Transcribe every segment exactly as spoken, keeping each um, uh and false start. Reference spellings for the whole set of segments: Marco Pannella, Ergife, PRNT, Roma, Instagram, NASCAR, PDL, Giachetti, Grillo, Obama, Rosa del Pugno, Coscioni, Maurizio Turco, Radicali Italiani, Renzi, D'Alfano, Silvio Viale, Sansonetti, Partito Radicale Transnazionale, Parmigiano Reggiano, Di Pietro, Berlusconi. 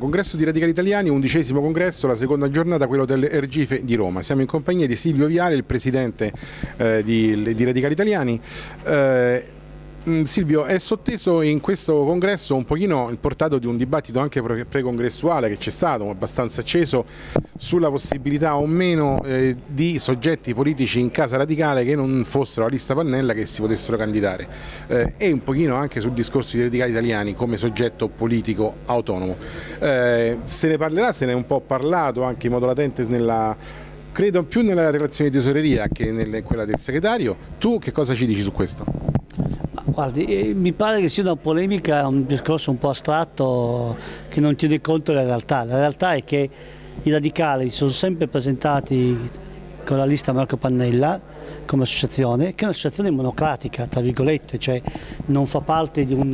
congresso di Radicali Italiani, undicesimo congresso, la seconda giornata, quello delle Ergife di Roma. Siamo in compagnia di Silvio Viale, il presidente eh, di, di Radicali Italiani. Eh, Silvio, è sotteso in questo congresso un pochino il portato di un dibattito anche pre-congressuale che c'è stato, abbastanza acceso, sulla possibilità o meno eh, di soggetti politici in casa radicale che non fossero la lista Pannella che si potessero candidare eh, e un pochino anche sul discorso di Radicali Italiani come soggetto politico autonomo. Eh, se ne parlerà, se ne è un po' parlato anche in modo latente nella, credo più nella relazione di tesoreria che nella, quella del segretario. Tu che cosa ci dici su questo? Guardi, mi pare che sia una polemica, un discorso un po' astratto che non tiene conto della realtà. La realtà è che i radicali sono sempre presentati con la lista Marco Pannella come associazione, che è un'associazione monocratica, tra virgolette, cioè non fa parte di un,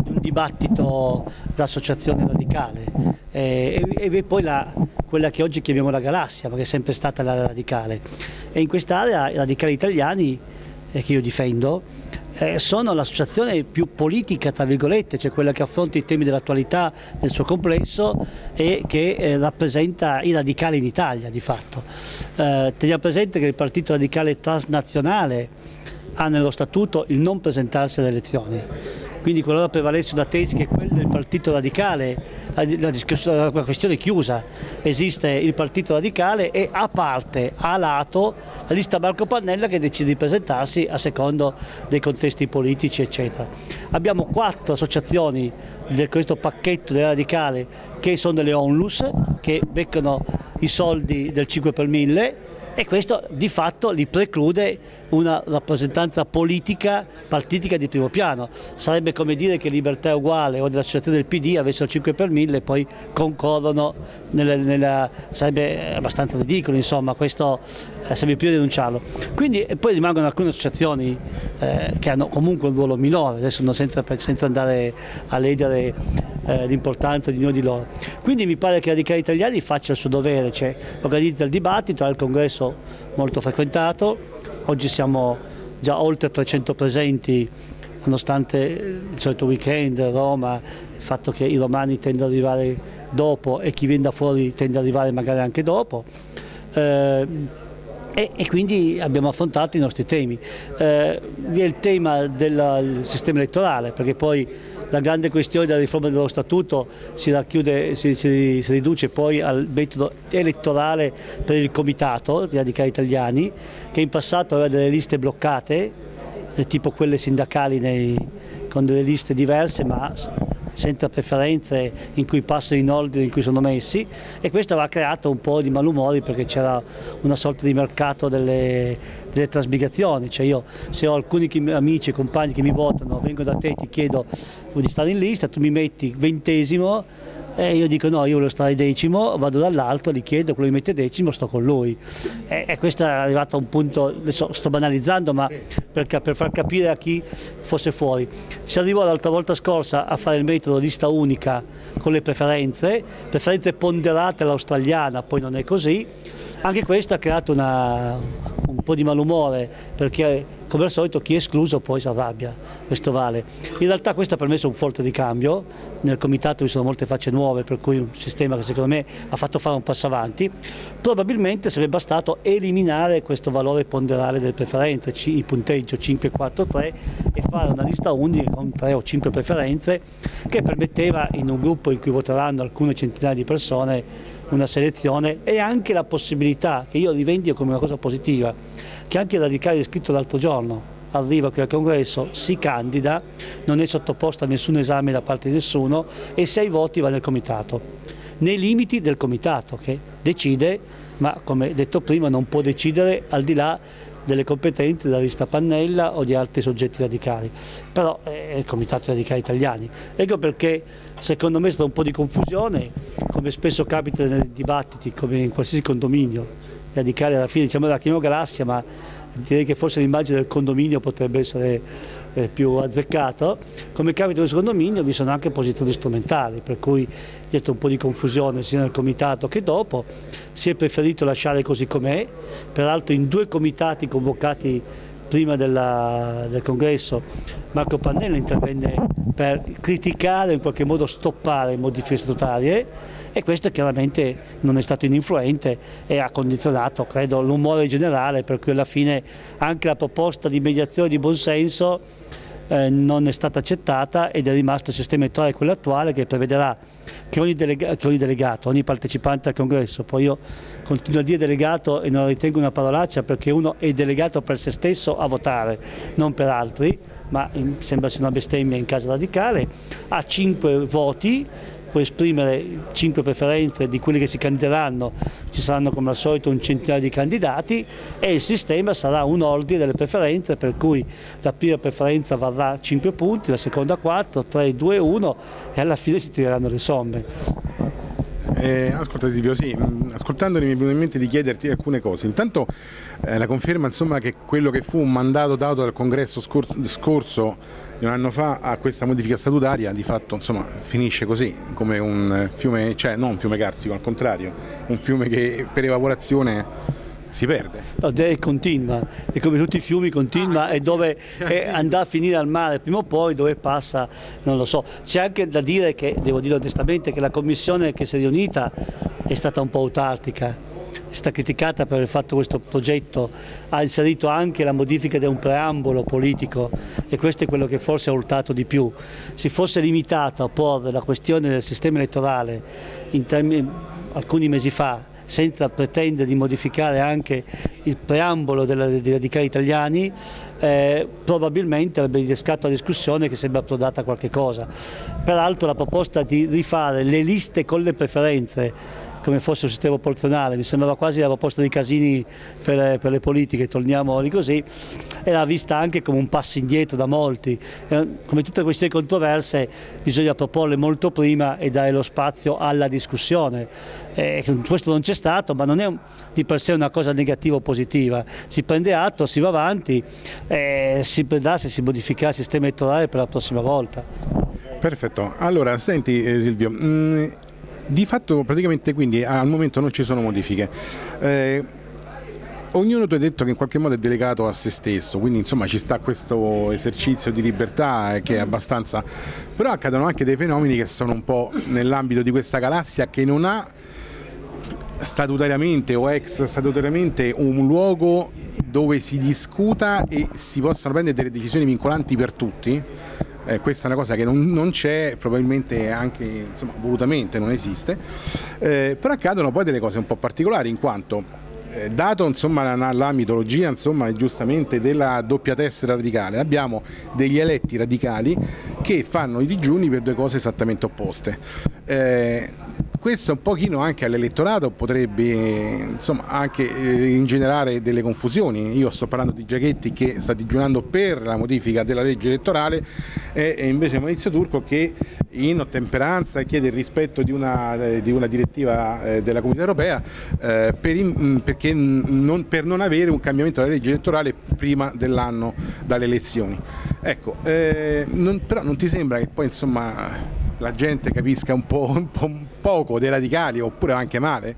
di un dibattito d'associazione radicale. E, e poi la, quella che oggi chiamiamo la galassia, perché è sempre stata la radicale. E in quest'area i radicali italiani, eh, che io difendo, Eh, sono l'associazione più politica, tra virgolette, cioè quella che affronta i temi dell'attualità nel suo complesso e che eh, rappresenta i radicali in Italia di fatto. Eh, teniamo presente che il Partito Radicale Transnazionale ha nello statuto il non presentarsi alle elezioni, quindi qualora prevalesse una tesi che è quella del Partito Radicale, la, la, la questione è chiusa. Esiste il Partito Radicale e a parte, a lato, la lista Marco Pannella che decide di presentarsi a secondo dei contesti politici eccetera. Abbiamo quattro associazioni di questo pacchetto del radicale che sono delle onlus, che beccano i soldi del cinque per mille e questo di fatto li preclude una rappresentanza politica, partitica di primo piano. Sarebbe come dire che Libertà è Uguale o dell'associazione del P D avessero cinque per mille e poi concorrono, nella, nella, sarebbe abbastanza ridicolo, insomma, questo eh, sarebbe più denunciarlo. Quindi poi rimangono alcune associazioni eh, che hanno comunque un ruolo minore, adesso non senza, senza andare a ledere eh, l'importanza di ognuno di loro. Quindi mi pare che i radicali italiani faccia il suo dovere, cioè organizza il dibattito, ha il congresso molto frequentato. Oggi siamo già oltre trecento presenti, nonostante il solito weekend, Roma, il fatto che i romani tendono ad arrivare dopo e chi viene da fuori tende ad arrivare magari anche dopo. Eh, e, e quindi abbiamo affrontato i nostri temi. Eh, vi è il tema del sistema elettorale, perché poi la grande questione della riforma dello Statuto si, racchiude, si, si, si riduce poi al metodo elettorale per il Comitato dei Radicali Italiani, che in passato aveva delle liste bloccate, tipo quelle sindacali nei, con delle liste diverse ma senza preferenze, in cui passano in ordine in cui sono messi, e questo aveva creato un po' di malumori perché c'era una sorta di mercato delle... delle trasmigrazioni, cioè io se ho alcuni amici e compagni che mi votano, vengo da te e ti chiedo di stare in lista, tu mi metti ventesimo e io dico no, io voglio stare decimo, vado dall'altro, gli chiedo, quello mi mette decimo, sto con lui. E, e questo è arrivato a un punto, adesso sto banalizzando, ma per, per far capire a chi fosse fuori. Si arrivò l'altra volta scorsa a fare il metodo lista unica con le preferenze, preferenze ponderate all'australiana, poi non è così. Anche questo ha creato una, un po' di malumore, perché come al solito chi è escluso poi si arrabbia, questo vale. In realtà questo ha permesso un forte ricambio, nel comitato vi sono molte facce nuove, per cui un sistema che secondo me ha fatto fare un passo avanti. Probabilmente sarebbe bastato eliminare questo valore ponderale delle preferenze, il punteggio cinque quattro tre, e fare una lista unica con tre o cinque preferenze che permetteva in un gruppo in cui voteranno alcune centinaia di persone una selezione, e anche la possibilità, che io rivendico come una cosa positiva, che anche il radicale iscritto l'altro giorno arriva qui al congresso, si candida, non è sottoposto a nessun esame da parte di nessuno e se ha i voti va nel comitato, nei limiti del comitato che decide, ma come detto prima non può decidere al di là delle competenze della lista Pannella o di altri soggetti radicali, però è il comitato dei radicali italiani. Ecco perché secondo me è stata un po' di confusione, come spesso capita nei dibattiti, come in qualsiasi condominio. I radicali alla fine, diciamo, la chiamiamo galassia, ma direi che forse l'immagine del condominio potrebbe essere eh, più azzeccata. Come capita in questo condominio vi sono anche posizioni strumentali, per cui c'è stato un po' di confusione sia nel comitato che dopo, si è preferito lasciare così com'è, peraltro in due comitati convocati prima della, del congresso, Marco Pannella intervenne per criticare, in qualche modo stoppare modifiche statutarie, e questo chiaramente non è stato ininfluente e ha condizionato, credo, l'umore generale, per cui alla fine anche la proposta di mediazione di buonsenso eh, non è stata accettata ed è rimasto il sistema elettorale quello attuale, che prevederà che ogni, delega, che ogni delegato, ogni partecipante al congresso, poi io continuo a dire delegato e non ritengo una parolaccia, perché uno è delegato per se stesso a votare, non per altri, ma in, sembra sia una bestemmia in casa radicale, ha cinque voti, può esprimere cinque preferenze, di quelli che si candideranno ci saranno come al solito un centinaio di candidati e il sistema sarà un ordine delle preferenze, per cui la prima preferenza varrà cinque punti, la seconda quattro, tre, due, uno e alla fine si tireranno le somme. Eh, ascolta Silvio, sì, ascoltandoli mi è venuto in mente di chiederti alcune cose. Intanto eh, la conferma, insomma, che quello che fu un mandato dato dal congresso scorso, scorso di un anno fa a questa modifica statutaria di fatto, insomma, finisce così, come un fiume, cioè non un fiume carsico, al contrario, un fiume che per evaporazione si perde. No, è continua, e come tutti i fiumi continua, e dove è andrà a finire al mare prima o poi, dove passa non lo so. C'è anche da dire, che devo dire onestamente, che la commissione che si è riunita è stata un po' autarchica, è stata criticata per aver fatto questo progetto, ha inserito anche la modifica di un preambolo politico e questo è quello che forse ha urtato di più. Si fosse limitata a porre la questione del sistema elettorale in termini, alcuni mesi fa, senza pretendere di modificare anche il preambolo dei Radicali Italiani, eh, probabilmente avrebbe innescato la discussione che sembra approdata a qualche cosa. Peraltro la proposta di rifare le liste con le preferenze come fosse un sistema proporzionale, mi sembrava quasi la proposta di Casini per, per le politiche, torniamoli così, era vista anche come un passo indietro da molti. Come tutte queste controverse bisogna proporle molto prima e dare lo spazio alla discussione. Eh, questo non c'è stato, ma non è un, di per sé una cosa negativa o positiva, si prende atto, si va avanti, eh, si vedrà se si modificherà il sistema elettorale per la prossima volta. Perfetto, allora senti eh, Silvio, mh... di fatto praticamente quindi al momento non ci sono modifiche, eh, ognuno tu hai detto che in qualche modo è delegato a se stesso, quindi insomma ci sta questo esercizio di libertà che è abbastanza, però accadono anche dei fenomeni che sono un po' nell'ambito di questa galassia che non ha statutariamente o ex statutariamente un luogo dove si discuta e si possano prendere delle decisioni vincolanti per tutti. Eh, questa è una cosa che non, non c'è, probabilmente anche, insomma, volutamente non esiste, eh, però accadono poi delle cose un po' particolari in quanto, eh, dato insomma, la, la mitologia, insomma, giustamente della doppia tessera radicale, abbiamo degli eletti radicali che fanno i digiuni per due cose esattamente opposte. Eh, questo un pochino anche all'elettorato potrebbe, insomma, anche eh, ingenerare delle confusioni. Io sto parlando di Giachetti che sta digiunando per la modifica della legge elettorale e, e invece Maurizio Turco che in ottemperanza chiede il rispetto di una, eh, di una direttiva eh, della Comunità Europea eh, per, in, perché non, per non avere un cambiamento della legge elettorale prima dell'anno dalle elezioni. Ecco, eh, non, però non ti sembra che poi, insomma, la gente capisca un po', un po' poco dei radicali, oppure anche male?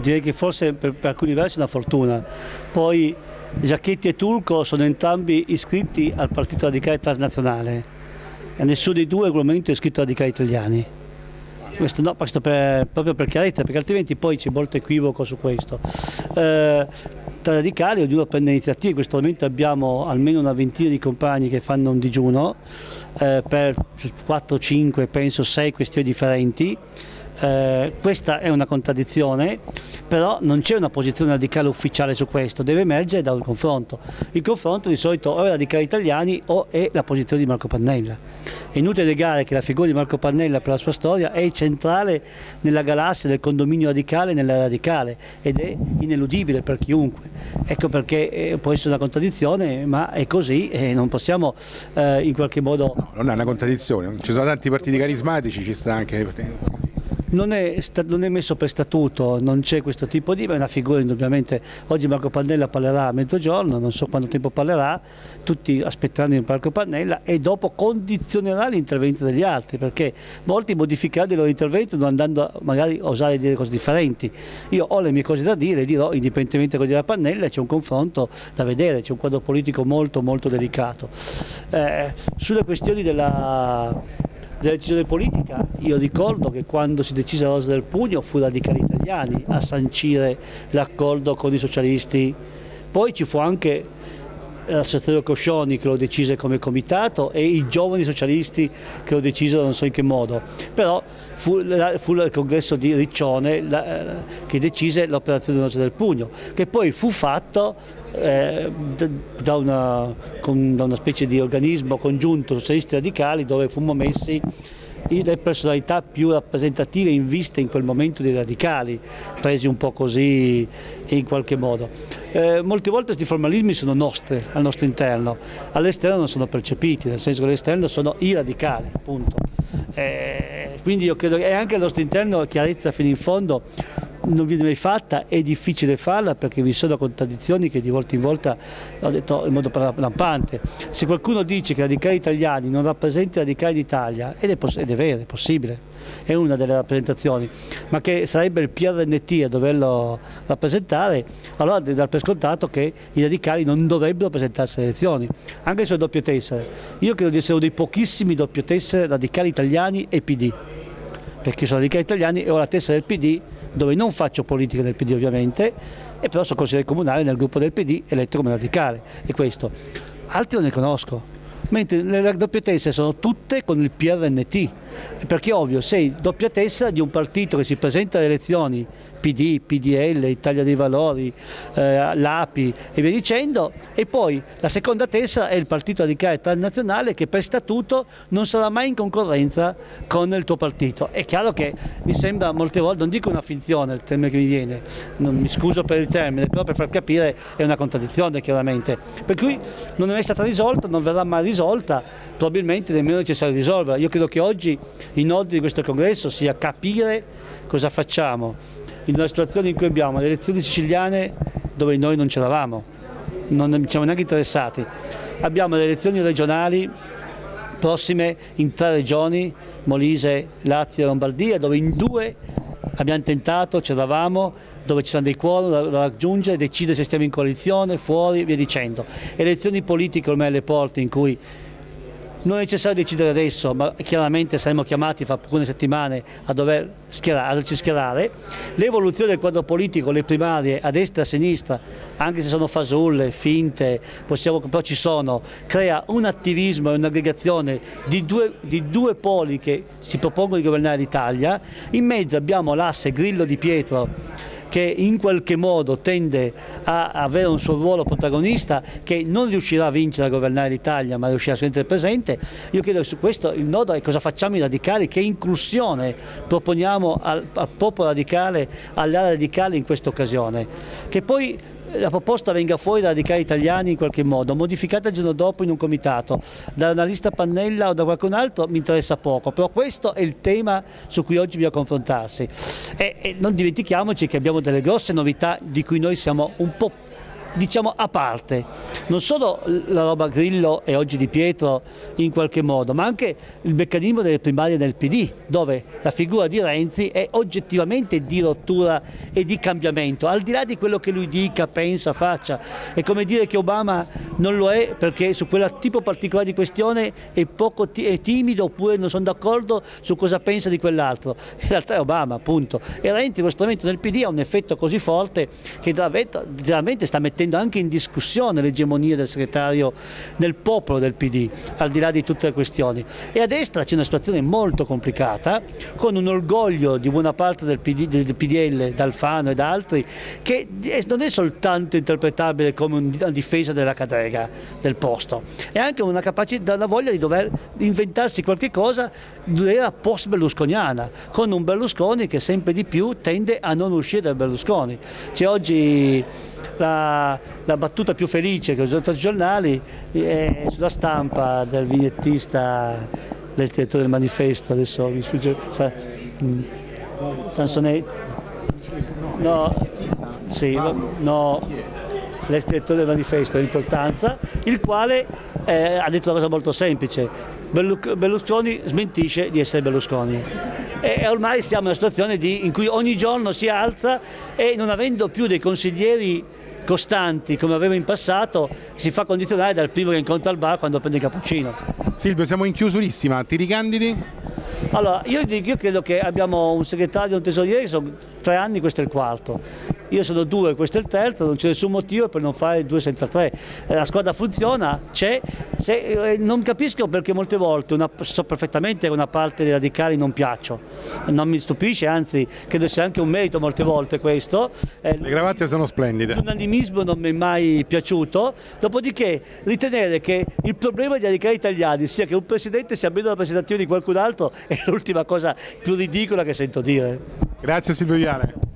Direi che forse per, per alcuni versi è una fortuna. Poi Giachetti e Turco sono entrambi iscritti al Partito Radicale Transnazionale e nessuno dei due al momento è iscritto ai Radicali Italiani. Questo no, questo per, proprio per chiarezza, perché altrimenti poi c'è molto equivoco su questo. Eh, tra radicali ognuno prende iniziative, in questo momento abbiamo almeno una ventina di compagni che fanno un digiuno eh, per quattro, cinque, penso sei questioni differenti. Eh, questa è una contraddizione, però non c'è una posizione radicale ufficiale su questo, deve emergere da un confronto. Il confronto di solito o è Radicali Italiani o è la posizione di Marco Pannella. È inutile negare che la figura di Marco Pannella per la sua storia è centrale nella galassia del condominio radicale e nella radicale ed è ineludibile per chiunque. Ecco perché può essere una contraddizione, ma è così e non possiamo eh, in qualche modo... No, non è una contraddizione, ci sono tanti partiti carismatici, ci sta anche... Non è, non è messo per statuto, non c'è questo tipo di, ma è una figura indubbiamente. Oggi Marco Pannella parlerà a mezzogiorno, non so quanto tempo parlerà, tutti aspetteranno il Marco Pannella e dopo condizionerà l'intervento degli altri, perché molti modificheranno il loro intervento non andando magari a osare dire cose differenti. Io ho le mie cose da dire, dirò indipendentemente da quello della Pannella, c'è un confronto da vedere, c'è un quadro politico molto molto delicato. Eh, sulle questioni della... della decisione politica, io ricordo che quando si decise la Rosa del Pugno fu Radicali Italiani a sancire l'accordo con i socialisti, poi ci fu anche l'associazione Coscioni che lo decise come comitato e i giovani socialisti che lo decisero non so in che modo, però fu, fu il congresso di Riccione la, che decise l'operazione della Rosa del Pugno, che poi fu fatto Eh, da, una, con, da una specie di organismo congiunto socialisti radicali, dove furono messi le personalità più rappresentative in vista in quel momento dei radicali, presi un po' così in qualche modo. Eh, molte volte questi formalismi sono nostri, al nostro interno, all'esterno non sono percepiti, nel senso che all'esterno sono i radicali, appunto. Eh, quindi io credo che anche al nostro interno chiarezza fino in fondo non viene mai fatta, è difficile farla perché vi sono contraddizioni che di volta in volta ho detto in modo lampante. Se qualcuno dice che i radicali italiani non rappresentano i radicali d'Italia, ed, ed è vero, è possibile, è una delle rappresentazioni, ma che sarebbe il P R N T a doverlo rappresentare, allora deve dar per scontato che i radicali non dovrebbero presentarsi alle elezioni, anche sulle doppie tessere. Io credo di essere uno dei pochissimi doppie tessere radicali italiani e P D, perché sono radicali italiani e ho la tessera del P D, dove non faccio politica del P D ovviamente, e però sono consigliere comunale nel gruppo del P D eletto come radicale, e questo. Altri non ne conosco, mentre le doppie tessere sono tutte con il P R N T, perché è ovvio, sei doppia tessera di un partito che si presenta alle elezioni P D, P D L, Italia dei Valori, eh, l'A P I e via dicendo, e poi la seconda tessera è il Partito Radicale Transnazionale che per statuto non sarà mai in concorrenza con il tuo partito. È chiaro che mi sembra molte volte, non dico una finzione il termine che mi viene, non mi scuso per il termine, però per far capire è una contraddizione chiaramente, per cui non è mai stata risolta, non verrà mai risolta, probabilmente nemmeno è necessario risolverla. Io credo che oggi in ordine di questo congresso sia capire cosa facciamo in una situazione in cui abbiamo le elezioni siciliane dove noi non c'eravamo, non ci siamo neanche interessati, abbiamo le elezioni regionali prossime in tre regioni, Molise, Lazio e Lombardia, dove in due abbiamo tentato, c'eravamo, dove ci sono dei quorum da, da raggiungere, decidere se stiamo in coalizione, fuori, via dicendo. Elezioni politiche ormai alle porte in cui non è necessario decidere adesso, ma chiaramente saremo chiamati fra alcune settimane a doverci schierare, schierare. L'evoluzione del quadro politico, le primarie a destra e a sinistra, anche se sono fasulle, finte, possiamo, però ci sono, crea un attivismo e un'aggregazione di due, di due poli che si propongono di governare l'Italia. In mezzo abbiamo l'asse Grillo Di Pietro, che in qualche modo tende a avere un suo ruolo protagonista, che non riuscirà a vincere a governare l'Italia ma riuscirà a essere presente. Io credo che su questo il nodo è cosa facciamo i radicali, che inclusione proponiamo al, al popolo radicale, all'area radicale in questa occasione, che poi la proposta venga fuori da radicali italiani in qualche modo, modificata il giorno dopo in un comitato, dall'analista Pannella o da qualcun altro mi interessa poco, però questo è il tema su cui oggi bisogna confrontarsi. E, e non dimentichiamoci che abbiamo delle grosse novità di cui noi siamo un po', diciamo, a parte, non solo la roba Grillo e oggi Di Pietro in qualche modo, ma anche il meccanismo delle primarie del P D, dove la figura di Renzi è oggettivamente di rottura e di cambiamento, al di là di quello che lui dica, pensa, faccia. È come dire che Obama non lo è perché su quel tipo particolare di questione è poco ti è timido, oppure non sono d'accordo su cosa pensa di quell'altro. In realtà è Obama, appunto, e Renzi in questo momento nel P D ha un effetto così forte che veramente sta mettendo anche in discussione l'egemonia del segretario del popolo del P D, al di là di tutte le questioni. E a destra c'è una situazione molto complicata, con un orgoglio di buona parte del, P D, del P D L, D'Alfano e da altri, che non è soltanto interpretabile come una difesa della cadrega del posto, è anche una capacità, la voglia di dover inventarsi qualche cosa dell'era post-berlusconiana, con un Berlusconi che sempre di più tende a non uscire dal Berlusconi. C'è oggi La, la battuta più felice che ho usato sui giornali è sulla stampa del vignettista, del direttore del Manifesto, adesso mi sfugge, Sansonetti, no, sì, no, l'estettore del manifesto di importanza, il quale eh, ha detto una cosa molto semplice: Berlusconi smentisce di essere Berlusconi. E ormai siamo in una situazione di, in cui ogni giorno si alza e, non avendo più dei consiglieri costanti come aveva in passato, si fa condizionare dal primo che incontra al bar quando prende il cappuccino. Silvio, siamo in chiusurissima, ti ricandidi? Allora, io, io credo che abbiamo un segretario e un tesoriere che sono tre anni, questo è il quarto. Io sono due, questo è il terzo, non c'è nessun motivo per non fare due senza tre. La squadra funziona, c'è. Non capisco perché molte volte, una, so perfettamente che una parte dei radicali non piaccio, non mi stupisce, anzi credo sia anche un merito molte volte questo. Le cravatte sono splendide. L'unanimismo non mi è mai piaciuto, dopodiché ritenere che il problema dei radicali italiani sia che un presidente sia meno rappresentativo di qualcun altro è l'ultima cosa più ridicola che sento dire. Grazie Silvio Viale.